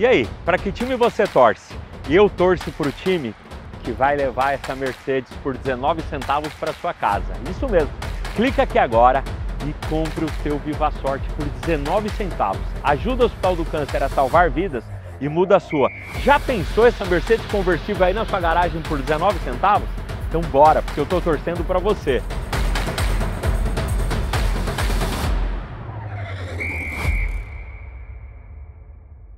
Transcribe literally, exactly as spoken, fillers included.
E aí, para que time você torce? Eu torço para o time que vai levar essa Mercedes por dezenove centavos para sua casa. Isso mesmo, clica aqui agora e compre o seu Viva Sorte por dezenove centavos. Ajuda o Hospital do Câncer a salvar vidas e muda a sua. Já pensou essa Mercedes conversível aí na sua garagem por dezenove centavos? Então bora, porque eu estou torcendo para você.